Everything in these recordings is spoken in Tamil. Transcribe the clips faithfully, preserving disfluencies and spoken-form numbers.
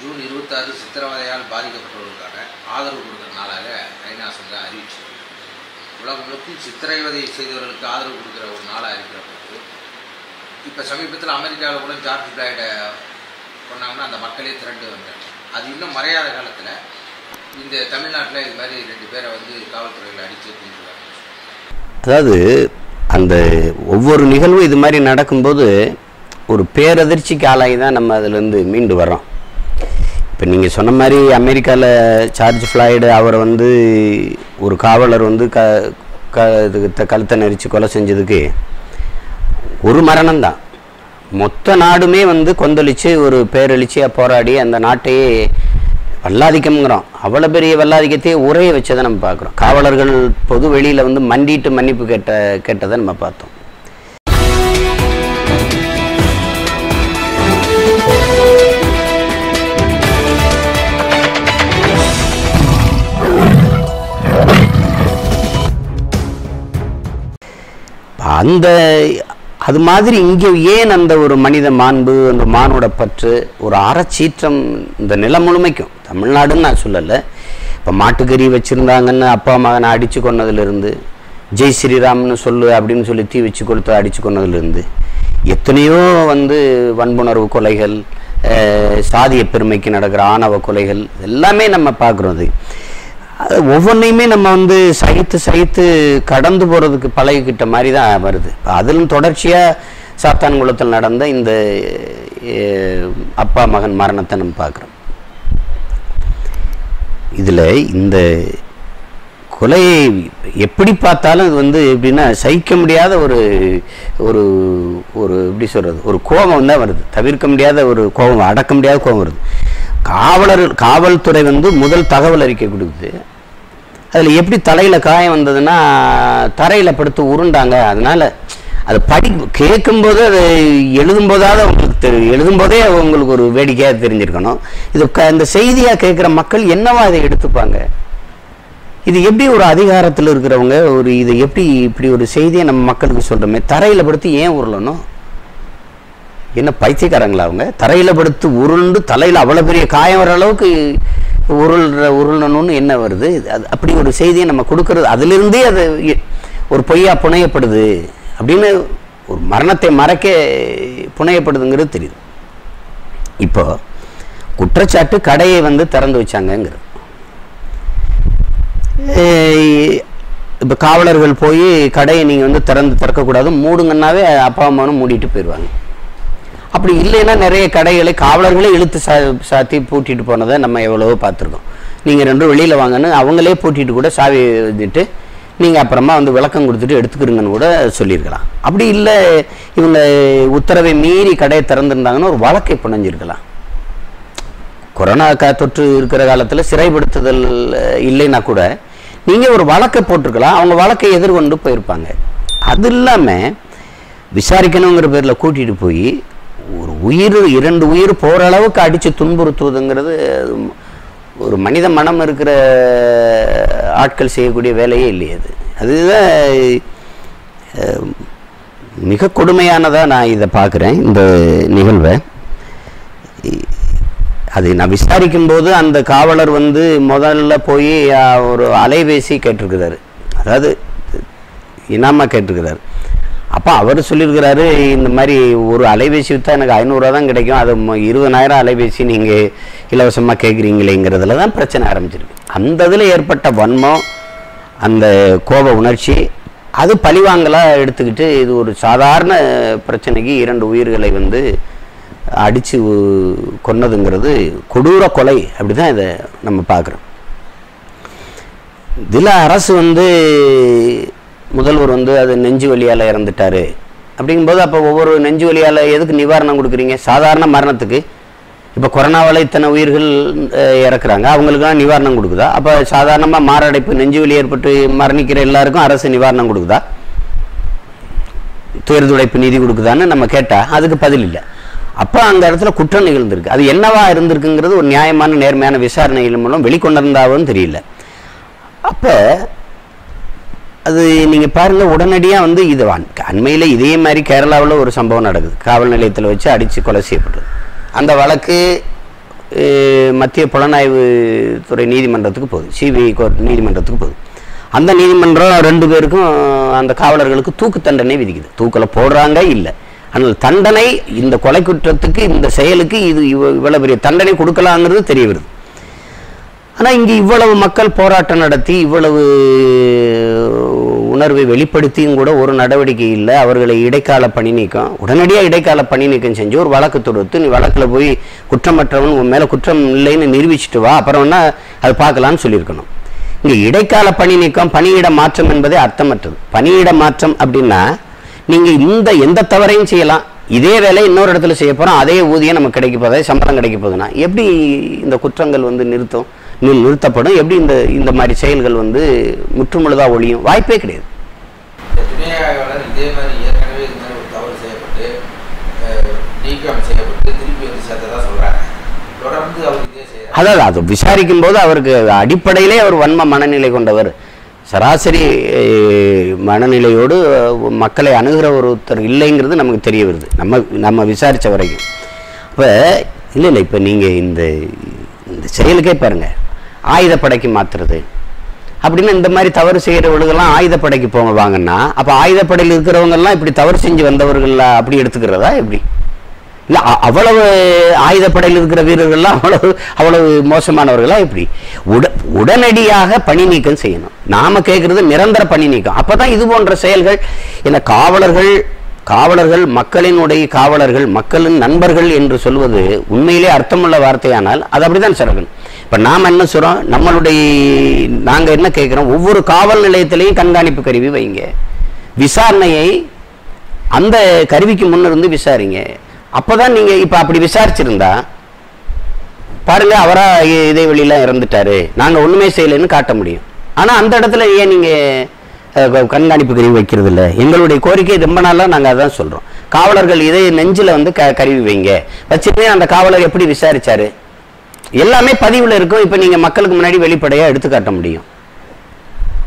ஜூன் இருபத்தி ஆறு சித்திரவதையால் பாதிக்கப்பட்டவர்களுக்காக ஆதரவு கொடுக்குற நாளாக ஐநா சங்கம் அறிவிச்சது. உலகம் முழுக்க சித்திரவதை செய்தவர்களுக்கு ஆதரவு கொடுக்குற ஒரு நாளாக இருக்கிற போது இப்போ சமீபத்தில் அமெரிக்காவில் கூட ஜார்ஜ் பிளாய்டை கொண்டாங்கன்னா அந்த மக்களே திரண்டு வந்தாங்க. அது இன்னும் மறையாத காலத்தில் இந்த தமிழ்நாட்டில் இது மாதிரி ரெண்டு பேரை வந்து காவல்துறையில் அடித்து கொண்டுருக்காங்க. அதாவது அந்த ஒவ்வொரு நிகழ்வும் இது மாதிரி நடக்கும்போது ஒரு பேரதிர்ச்சிக்கு ஆளாகி தான் நம்ம அதிலேருந்து மீண்டு வர்றோம். இப்போ நீங்கள் சொன்ன மாதிரி அமெரிக்காவில் ஜார்ஜ் ஃப்ளாய்டு அவரை வந்து ஒரு காவலர் வந்து க கழுத்தை நெரிச்சு கொலை செஞ்சதுக்கு ஒரு மரணம்தான், மொத்த நாடுமே வந்து கொந்தளித்து ஒரு பேரெழுச்சியாக போராடி அந்த நாட்டையே வல்லாதிக்கம்ங்கிறோம். அவ்வளோ பெரிய வல்லாதிக்கத்தையே உரைய வச்சதை நம்ம பார்க்குறோம். காவலர்கள் பொது வெளியில் வந்து மண்டிட்டு மன்னிப்பு கேட்ட கேட்டதை நம்ம பார்த்தோம். அந்த அது மாதிரி இங்கே ஏன் அந்த ஒரு மனித மாண்பு, அந்த மானோட பற்று, ஒரு அறச்சீற்றம் இந்த நிலம் முழுமைக்கும் தமிழ்நாடுன்னு நான் சொல்லலை. இப்போ மாட்டுக்கறி வச்சுருந்தாங்கன்னு அப்பா மகனை அடித்து கொன்னதுலேருந்து, ஜெய் ஸ்ரீராம்னு சொல்லு அப்படின்னு சொல்லி தீ வச்சு கொடுத்து அடித்து கொன்னதுலேருந்து, எத்தனையோ வந்து வன்புணர்வு கொலைகள், சாதிய பெருமைக்கு நடக்கிற ஆணவ கொலைகள் எல்லாமே நம்ம பார்க்குறது. ஒவ்வொன்றையுமே நம்ம வந்து சகித்து சகித்து கடந்து போகிறதுக்கு பழகிக்கிட்ட மாதிரி தான் வருது. அதிலும் தொடர்ச்சியாக சாத்தான்குளத்தில் நடந்த இந்த அப்பா மகன் மரணத்தை நம்ம பார்க்குறோம். இதில் இந்த கொலையை எப்படி பார்த்தாலும் இது வந்து எப்படின்னா சகிக்க முடியாத ஒரு ஒரு ஒரு எப்படி சொல்கிறது, ஒரு கோபம் தான் வருது. தவிர்க்க முடியாத ஒரு கோபம், அடக்க முடியாத கோபம் வருது. காவலர் காவல்துறை வந்து முதல் தகவல் அறிக்கை கொடுக்குது. அதில் எப்படி தலையில் காயம் வந்ததுன்னா தரையில் படுத்து உருண்டாங்க. அதனால் அது படி கேட்கும்போது அது எழுதும்போதாவது அவங்களுக்கு தெரியும், எழுதும்போதே அவங்களுக்கு ஒரு வேடிக்கையாக தெரிஞ்சிருக்கணும். இது க இந்த செய்தியாக கேட்குற மக்கள் என்னவா இதை எடுத்துப்பாங்க? இது எப்படி ஒரு அதிகாரத்தில் இருக்கிறவங்க ஒரு இதை எப்படி இப்படி ஒரு செய்தியை நம்ம மக்களுக்கு சொல்கிறோமே, தரையில் படுத்து ஏன் உருளணும்? என்ன பைத்தியக்காரங்களா அவங்க? தரையில் படுத்து உருண்டு தலையில் அவ்வளோ பெரிய காயம் வர அளவுக்கு உருள்ற உருளணும்னு என்ன வருது? அது அப்படி ஒரு செய்தியை நம்ம கொடுக்கறது, அதிலிருந்தே அது ஒரு பொய்யா புனையப்படுது அப்படின்னு ஒரு மரணத்தை மறைக்க புனையப்படுதுங்கிறது தெரியுது. இப்போ குற்றச்சாட்டு கடையை வந்து திறந்து வச்சாங்கங்கிறது, இப்போ காவலர்கள் போய் கடையை நீங்கள் வந்து திறந்து திறக்கக்கூடாது மூடுங்கன்னாவே அப்பா அம்மாவும் மூடிட்டு போயிடுவாங்க. அப்படி இல்லைன்னா நிறைய கடைகளை காவலர்களே இழுத்து சா சாத்தி பூட்டிட்டு போனதை நம்ம எவ்வளவோ பார்த்துருக்கோம். நீங்கள் ரெண்டும் வெளியில் வாங்கன்னு அவங்களே பூட்டிட்டு கூட சாவி வந்துட்டு நீங்கள் அப்புறமா வந்து விளக்கம் கொடுத்துட்டு எடுத்துக்கிறீங்கன்னு கூட சொல்லியிருக்கலாம். அப்படி இல்லை இவங்க உத்தரவை மீறி கடையை திறந்துருந்தாங்கன்னு ஒரு வழக்கை புனைஞ்சிருக்கலாம். கொரோனா கா தொற்று இருக்கிற காலத்தில் சிறைப்படுத்துதல் இல்லைன்னா கூட நீங்கள் ஒரு வழக்கை போட்டிருக்கலாம், அவங்க வழக்கை எதிர்கொண்டு போயிருப்பாங்க. அது இல்லாமல் விசாரிக்கணுங்கிற பேரில் கூட்டிகிட்டு போய் ஒரு உயிர் இரண்டு உயிர் போகிற அளவுக்கு அடித்து துன்புறுத்துவதுங்கிறது ஒரு மனித மனம் இருக்கிற ஆட்கள் செய்யக்கூடிய வேலையே இல்லையே. அது அதுதான் மிக கொடுமையானதாக நான் இதை பார்க்குறேன், இந்த நிகழ்வை. அது நான் விசாரிக்கும்போது அந்த காவலர் வந்து முதல்ல போய் ஒரு அலைபேசி கேட்டிருக்கிறாரு, அதாவது இனாமாக கேட்டிருக்கிறாரு. அப்போ அவர் சொல்லியிருக்கிறாரு, இந்த மாதிரி ஒரு அலைபேசி விற்றா எனக்கு ஐநூறுரூவா தான் கிடைக்கும், அது இருபதாயிரம் அலைபேசி நீங்கள் இலவசமாக கேட்குறீங்களேங்கிறதுல தான் பிரச்சனை ஆரம்பிச்சிருக்கு. அந்த இதில் ஏற்பட்ட வன்மம், அந்த கோப உணர்ச்சி, அது பழிவாங்கலாக எடுத்துக்கிட்டு இது ஒரு சாதாரண பிரச்சனைக்கு இரண்டு உயிர்களை வந்து அடித்து கொன்னதுங்கிறது கொடூர கொலை. அப்படி தான் இதை நம்ம பார்க்குறோம். இதில் அரசு வந்து முதல்வர் வந்து அது நெஞ்சு வலியால் இறந்துட்டார் அப்படிங்கும்போது, அப்போ ஒவ்வொரு நெஞ்சு வலியால் எதுக்கு நிவாரணம் கொடுக்குறீங்க? சாதாரண மரணத்துக்கு இப்போ கொரோனாவால் இத்தனை உயிர்கள் இறக்குறாங்க, அவங்களுக்குலாம் நிவாரணம் கொடுக்குதா? அப்போ சாதாரணமாக மாரடைப்பு நெஞ்சு வலி ஏற்பட்டு மரணிக்கிற எல்லாருக்கும் அரசு நிவாரணம் கொடுக்குதா? தேர்துடைப்பு நிதி கொடுக்குதான்னு நம்ம கேட்டால் அதுக்கு பதில் இல்லை. அப்போ அந்த இடத்துல குற்றம் நிகழ்ந்திருக்கு. அது என்னவா இருந்திருக்குங்கிறது ஒரு நியாயமான நேர்மையான விசாரணைகள் மூலம் வெளிக்கொண்டிருந்தாவும் தெரியல. அப்போ அது நீங்கள் பாருங்கள், உடனடியாக வந்து இது அண்மையில் இதே மாதிரி கேரளாவில் ஒரு சம்பவம் நடக்குது, காவல் நிலையத்தில் வச்சு அடித்து கொலை செய்யப்படுது. அந்த வழக்கு மத்திய புலனாய்வு துறை நீதிமன்றத்துக்கு போகுது, சிபிஐ கோர்ட் நீதிமன்றத்துக்கு போகுது. அந்த நீதிமன்றம் ரெண்டு பேருக்கும் அந்த காவலர்களுக்கு தூக்கு தண்டனை விதிக்குது. தூக்கில் போடுறாங்க இல்லை, ஆனால் தண்டனை இந்த கொலை குற்றத்துக்கு இந்த செயலுக்கு இது இவ்வளவு பெரிய தண்டனை கொடுக்கலாங்கிறது தெரிய வருது. ஆனால் இங்கே இவ்வளவு மக்கள் போராட்டம் நடத்தி இவ்வளவு உணர்வை வெளிப்படுத்தியும் கூட ஒரு நடவடிக்கை இல்லை. அவர்களை இடைக்கால பணி நீக்கம், உடனடியாக இடைக்கால பணி நீக்கம் செஞ்சு ஒரு வழக்கு தொடுத்து நீ வழக்கில் போய் குற்றமற்றவன் உன் மேலே குற்றம் இல்லைன்னு நிரூபிச்சுட்டு வா, அப்புறம்னா அது பார்க்கலான்னு சொல்லியிருக்கணும். இங்கே இடைக்கால பணி நீக்கம் பணியிட மாற்றம் என்பதே அர்த்தமற்றது. பணியிட மாற்றம் அப்படின்னா நீங்கள் இந்த எந்த தவறையும் செய்யலாம், இதே வேலை இன்னொரு இடத்துல செய்ய போகிறோம், அதே ஊதியம் நமக்கு கிடைக்க போதே சம்பளம் கிடைக்க போகுதுன்னா எப்படி இந்த குற்றங்கள் வந்து நிறுத்தும் நிறுத்தப்படும், எப்படி இந்த இந்த மாதிரி செயல்கள் வந்து முற்றுமுழுதாக ஒழியும்? வாய்ப்பே கிடையாது. அதாவது அது விசாரிக்கும் போது அவருக்கு அடிப்படையிலே அவர் வன்ம மனநிலை கொண்டவர், சராசரி மனநிலையோடு மக்களை அணுகிற ஒருத்தர் இல்லைங்கிறது நமக்கு தெரிய வருது. நம்ம நம்ம விசாரித்த வரைக்கும் இப்போ இல்லை இல்லை இப்போ நீங்கள் இந்த இந்த செயலுக்கே பாருங்கள், ஆயுதப்படைக்கு மாற்றுறது அப்படின்னு இந்த மாதிரி தவறு செய்கிறவர்களுக்கெல்லாம் ஆயுதப்படைக்கு போங்க வாங்கன்னா, அப்போ ஆயுதப்படையில் இருக்கிறவங்கெல்லாம் இப்படி தவறு செஞ்சு வந்தவர்கள் அப்படி எடுத்துக்கிறதா எப்படி? இல்லை அவ்வளவு ஆயுதப்படையில் இருக்கிற வீரர்கள்லாம் அவ்வளவு அவ்வளவு மோசமானவர்களாக இப்படி உட உடனடியாக பணி நீக்கம் செய்யணும். நாம் கேட்குறது நிரந்தர பணி நீக்கம். அப்போ தான் இது போன்ற செயல்கள், ஏன்னா காவலர்கள் காவலர்கள் மக்களினுடைய காவலர்கள் மக்களின் நண்பர்கள் என்று சொல்வது உண்மையிலே அர்த்தமுள்ள வார்த்தையானால் அது அப்படி தான் சிறக்கணும். இப்போ நாம் என்ன சொல்கிறோம், நம்மளுடைய நாங்கள் என்ன கேட்குறோம், ஒவ்வொரு காவல் நிலையத்திலையும் கண்காணிப்பு கருவி வைங்க, விசாரணையை அந்த கருவிக்கு முன்னிருந்து விசாரிங்க. அப்போ தான் நீங்கள் இப்போ அப்படி விசாரிச்சிருந்தா பாருங்கள் அவராக இதே வெளியெலாம் இறந்துட்டார் நாங்கள் ஒன்றுமே செய்யலைன்னு காட்ட முடியும். ஆனால் அந்த இடத்துல ஏன் நீங்கள் கண்காணிப்பு கருவி வைக்கிறது இல்லை? எங்களுடைய கோரிக்கை ரொம்ப நாளாக நாங்கள் அதான் சொல்கிறோம், காவலர்கள் இதே நெஞ்சில் வந்து க கருவி வைங்க. வச்சுட்டு அந்த காவலர் எப்படி விசாரித்தார் எல்லாமே பதிவில் இருக்கும். இப்போ நீங்கள் மக்களுக்கு முன்னாடி வெளிப்படையாக எடுத்துக்காட்ட முடியும்.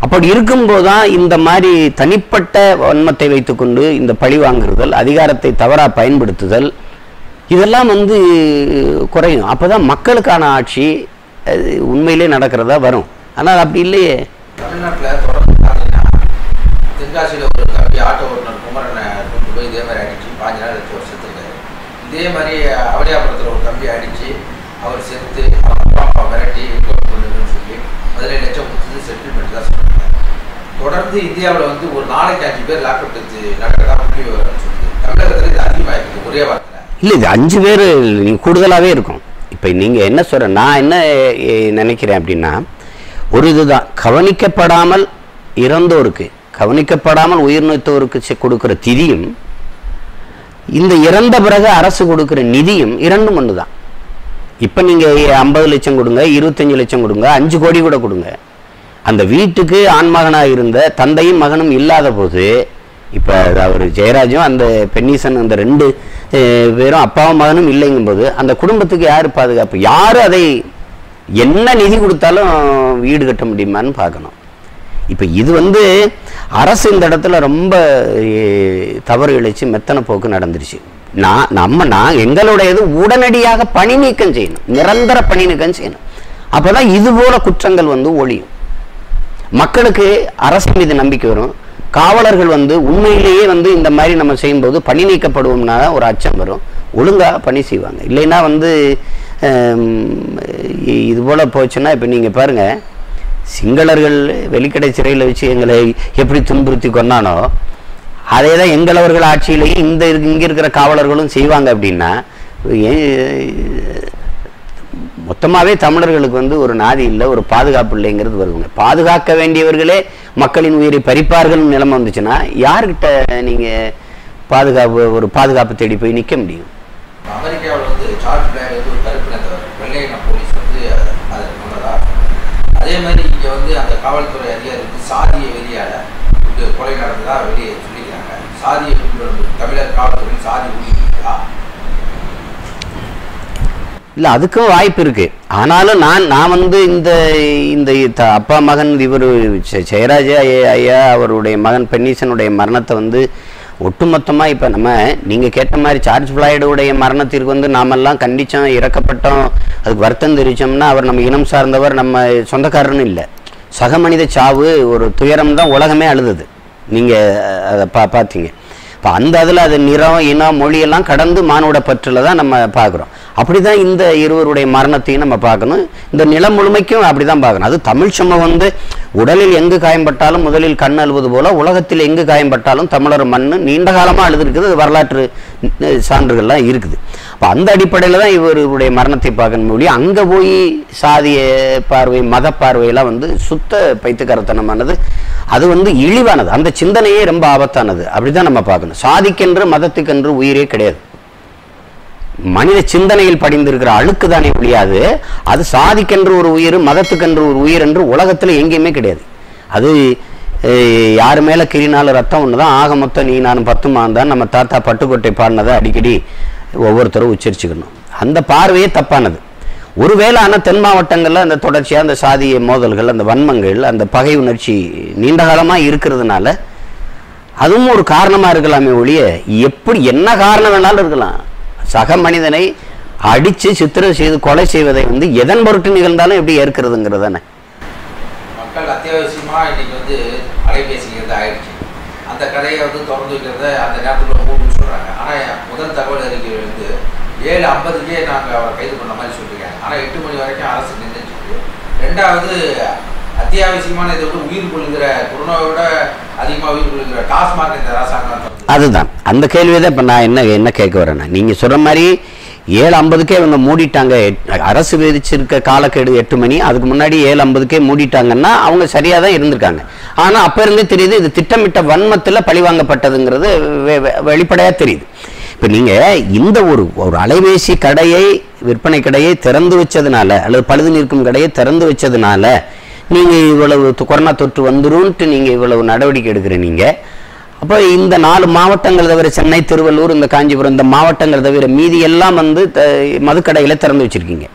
அப்படி இருக்கும்போது தான் இந்த மாதிரி தனிப்பட்ட வன்மத்தை வைத்துக்கொண்டு இந்த பழி வாங்குறுதல், அதிகாரத்தை தவறாக பயன்படுத்துதல் இதெல்லாம் வந்து குறையும். அப்போ தான் மக்களுக்கான ஆட்சி உண்மையிலே நடக்கிறதா வரும். ஆனால் அப்படி இல்லையே. தென்காசியில் ஒரு கம்பி ஆட்டோ ஓட்டுநர் குமரனை கொண்டு போய் இதே மாதிரி அடிச்சு பாஞ்சு நாள் எடுத்து ஒரு செத்துருக்காரு. இதே மாதிரி அவளியாபுரத்தில் ஒரு கம்பி அடித்து அவர் செத்து அவங்க அப்பா அப்பா விரட்டி கொண்டுன்னு சொல்லி பதினேழு லட்சம் கொடுத்து செட்டில்மெண்ட் தான் சொல்கிறாங்க. தொடர்ந்து இந்தியாவில் வந்து ஒரு நாளைக்கு அஞ்சு பேர் லாக்அவுட் எடுத்து நடக்கிறதா புள்ளி விவரம்னு சொல்லுது. தமிழகத்தில் இது அதிகமாக இருக்குது ஒரே வாரத்தில். இல்லை இது அஞ்சு பேர் நீங்கள் கூடுதலாகவே இருக்கும். இப்போ நீங்கள் என்ன சொல்கிறேன், நான் என்ன நினைக்கிறேன் அப்படின்னா, ஒரு இதுதான் கவனிக்கப்படாமல் இறந்தோருக்கு கவனிக்கப்படாமல் உயிர் நீத்தோருக்கு கொடுக்குற திதியும் இந்த இறந்த பிறகு அரசு கொடுக்குற நிதியும் இரண்டும் ஒன்று தான். இப்போ நீங்கள் ஐம்பது லட்சம் கொடுங்க, இருபத்தஞ்சி லட்சம் கொடுங்க, அஞ்சு கோடி கூட கொடுங்க, அந்த வீட்டுக்கு ஆண்மகனாக இருந்த தந்தையும் மகனும் இல்லாத போது இப்போ அவர் ஜெயராஜும் அந்த பென்னீசன் அந்த ரெண்டு பேரும் அப்பாவும் மகனும் இல்லைங்கும் போது அந்த குடும்பத்துக்கு யார் பாதுகாப்பு? யார் அதை என்ன நிதி கொடுத்தாலும் வீடு கட்ட முடியுமான்னு பார்க்கணும். இப்போ இது வந்து அரசு இந்த இடத்துல ரொம்ப தவறு இழைச்சி மெத்தனை போக்கு நடந்துருச்சு. நான் நம்ம நான் எங்களுடையது உடனடியாக பணி நீக்கம் செய்யணும், நிரந்தர பணி நீக்கம் செய்யணும். அப்போ தான் இதுபோல குற்றங்கள் வந்து ஒழியும், மக்களுக்கு அரசு மீது நம்பிக்கை வரும். காவலர்கள் வந்து உண்மையிலேயே வந்து இந்த மாதிரி நம்ம செய்யும்போது பணி நீக்கப்படுவோம்னா ஒரு அச்சம் வரும், ஒழுங்காக பணி செய்வாங்க. இல்லைன்னா வந்து இதுபோல் போச்சுன்னா இப்போ நீங்கள் பாருங்கள், சிங்களர்கள் வெளிக்கடை சிறையில் வச்சு எங்களை எப்படி துன்புறுத்தி கொண்டானோ அதே தான் எங்களவர்கள் ஆட்சியிலையும் இந்த இங்கே இருக்கிற காவலர்களும் செய்வாங்க. அப்படின்னா மொத்தமாகவே தமிழர்களுக்கு வந்து ஒரு நாதி இல்லை, ஒரு பாதுகாப்பு இல்லைங்கிறது வருவாங்க. பாதுகாக்க வேண்டியவர்களே மக்களின் உயிரை பறிப்பார்கள் நிலைமை வந்துச்சுன்னா யார்கிட்ட நீங்கள் பாதுகாப்பு ஒரு பாதுகாப்பு தேடி போய் நிற்க முடியும்? அமெரிக்காவில் வந்து சார்ஜ் பிளேயர் வந்து ஒரு கருப்பு நிறத்தவர் வெள்ளை இன போலீஸ் வந்து அதை கொண்டதா? அதே மாதிரி இங்கே வந்து அந்த காவல்துறை அதிகாரி வந்து சாதிய வெளியால் கொலை நடந்ததா வெளியே சொல்லிக்கிறாங்க. சாதிய தமிழர் காவல்துறையில் சாதி ஊழியா? இல்லை அதுக்கும் வாய்ப்பு இருக்குது. ஆனாலும் நான் நான் வந்து இந்த இந்த அப்பா மகன் இவர் ஜெயராஜ ஐயா அவருடைய மகன் பென்னீசனுடைய மரணத்தை வந்து ஒட்டுமொத்தமா இப்ப நம்ம நீங்க கேட்ட மாதிரி ஜார்ஜ் ஃப்ளாய்ட் உடைய மரணத்திற்கு வந்து நாம எல்லாம் கண்டிச்சோம் இரக்கப்பட்டோம் அதுக்கு வருத்தம் தெரிஞ்சோம்னா அவர் நம்ம இனம் சார்ந்தவர் நம்ம சொந்தக்காரரும் இல்ல சக மனித சாவு ஒரு துயரம் தான் உலகமே அழுதுது நீங்க அத பாத்தீங்க இப்ப அந்த அதுல அது நிறம் இனம் மொழி எல்லாம் கடந்து மானுட பற்றுல தான் நம்ம பாக்குறோம் அப்படிதான் இந்த இருவருடைய மரணத்தையும் நம்ம பார்க்கணும் இந்த நிலம் முழுமைக்கும் அப்படிதான் பார்க்கணும் அது தமிழ் சமூகம் வந்து உடலில் எங்கு காயம்பட்டாலும் முதலில் கண் அழுவது போல உலகத்தில் எங்கு காயம்பட்டாலும் தமிழர் மண் நீண்ட காலமா அழுதுருக்குது அது வரலாற்று சான்றுகள்லாம் இருக்குது அப்ப அந்த அடிப்படையில் தான் இவருடைய மரணத்தை பார்க்கணும் ஒழிய அங்க போய் சாதிய பார்வை மத பார்வையெல்லாம் வந்து சுத்த பைத்தியக்காரத்தனமானது அது வந்து இழிவானது அந்த சிந்தனையே ரொம்ப ஆபத்தானது அப்படிதான் நம்ம பார்க்கணும் சாதிக்கென்று மதத்துக்கென்று உயிரே கிடையாது மனித சிந்தனையில் படிந்திருக்கிற அழுக்கு தானே ஒழியாது அது சாதிக்கென்று ஒரு உயிர் மதத்துக்கென்று ஒரு உயிர் என்று உலகத்தில் எங்கேயுமே கிடையாது அது யாரு மேல கிரினாலும் ரத்தம் ஒண்ணுதான் ஆக மொத்தம் நீ நானும் பத்துமான் தான் நம்ம தாத்தா பட்டுக்கோட்டை பாடினதை அடிக்கடி ஒவ்வொருத்தரும் உச்சரிச்சுக்கணும் அந்த பார்வையே தப்பானது ஒருவேளை ஆனால் தென் மாவட்டங்களில் அந்த தொடர்ச்சியாக அந்த சாதிய மோதல்கள் அந்த வன்மங்கள் அந்த பகை உணர்ச்சி நீண்ட காலமாக இருக்கிறதுனால அதுவும் ஒரு காரணமாக இருக்கலாமே ஒழிய எப்படி என்ன காரணம் வேணாலும் இருக்கலாம் சக மனிதனை அடித்து சித்திரம் செய்து கொலை செய்வதை வந்து எதன் பொருட்டு நிகழ்ந்தாலும் எப்படி ஏற்கிறதுங்கிறது தானே மக்கள் அத்தியாவசியமாக இன்னைக்கு வந்து அலைபேசிங்கிறது ஆயிடுச்சு அந்த கடையை வந்து திறந்து வைக்கிறத அந்த நேரத்தில் போகணும்னு சொல்கிறாங்க ஆனால் முதல் தகவல் அறிக்கை வந்து ஏழு ஐம்பதுக்கே நாங்கள் அவரை கைது பண்ண மாதிரி சொல்லியிருக்காங்க ஆனால் எட்டு மணி வரைக்கும் அரசு நின்றுச்சு ரெண்டாவது அத்தியாவசியமான இதை விட உயிர் கொள்கிற கொரோனாவோட அதிகமாக உயிர் கொள்கிற டாஸ்மாக் இந்த அரசாங்கம் அதுதான் அந்த கேள்வியை தான் இப்போ நான் என்ன என்ன கேட்க வரேன்னா நீங்கள் சொல்கிற மாதிரி ஏழு ஐம்பதுக்கே இவங்க மூடிட்டாங்க அரசு விதிச்சிருக்க காலக்கெடு எட்டு மணி அதுக்கு முன்னாடி ஏழு ஐம்பதுக்கே மூடிட்டாங்கன்னா அவங்க சரியாக தான் இருந்திருக்காங்க ஆனால் அப்போ இருந்தே தெரியுது இது திட்டமிட்ட வன்மத்தில் பழிவாங்கப்பட்டதுங்கிறது வெளிப்படையாக தெரியுது இப்போ நீங்கள் இந்த ஒரு ஒரு அலைபேசி கடையை விற்பனை கடையை திறந்து வச்சதுனால அல்லது பழுது நிற்கும் கடையை திறந்து வச்சதுனால நீங்கள் இவ்வளவு கொரோனா தொற்று வந்துரும்ன்ட்டு நீங்கள் இவ்வளவு நடவடிக்கை எடுக்கிற நீங்கள் அப்போ இந்த நாலு மாவட்டங்கள் தவிர சென்னை திருவள்ளூர் இந்த காஞ்சிபுரம் இந்த மாவட்டங்கள் தவிர மீதி எல்லாம் வந்து மதுக்கடையில் திறந்து வச்சுருக்கீங்க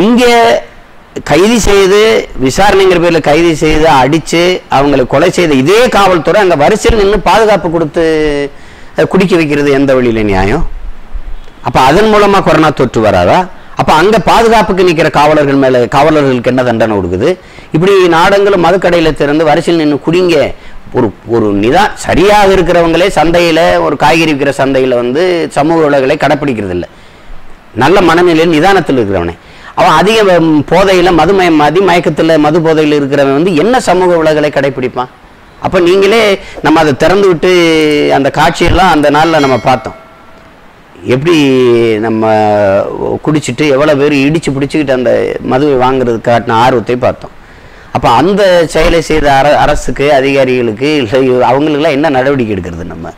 இங்கே கைது செய்து விசாரணைங்கிற பேரில் கைது செய்து அடித்து அவங்களை கொலை செய்த இதே காவல்துறை அங்கே வரிசையில் நின்று பாதுகாப்பு கொடுத்து குடிக்க வைக்கிறது எந்த வழியில் நியாயம் அப்போ அதன் மூலமாக கொரோனா தொற்று வராதா அப்போ அங்கே பாதுகாப்புக்கு நிற்கிற காவலர்கள் மேலே காவலர்களுக்கு என்ன தண்டனை கொடுக்குது இப்படி நாடங்களும் மதுக்கடையில் திறந்து வரிசையில் நின்று குடிங்க ஒரு ஒரு நிதா சரியாக இருக்கிறவங்களே சந்தையில் ஒரு காய்கறி விற்கிற சந்தையில் வந்து சமூக உலகளை கடைப்பிடிக்கிறது இல்லை நல்ல மனநிலையில் நிதானத்தில் இருக்கிறவனே அவன் அதிக போதையில் மதுமயம் மாதி மயக்கத்தில் மது போதையில் இருக்கிறவன் வந்து என்ன சமூக உலகளை கடைப்பிடிப்பான் அப்போ நீங்களே நம்ம அதை திறந்து விட்டு அந்த காட்சியெல்லாம் அந்த நாளில் நம்ம பார்த்தோம் எப்படி நம்ம குடிச்சிட்டு எவ்வளோ பேர் இடித்து பிடிச்சிக்கிட்டு அந்த மதுவை வாங்குறதுக்கு காட்டின ஆர்வத்தை பார்த்தோம் அப்போ அந்த செயலை செய்த அரசுக்கு அதிகாரிகளுக்கு அவங்களுக்கெல்லாம் என்ன நடவடிக்கை எடுக்கிறது நம்ம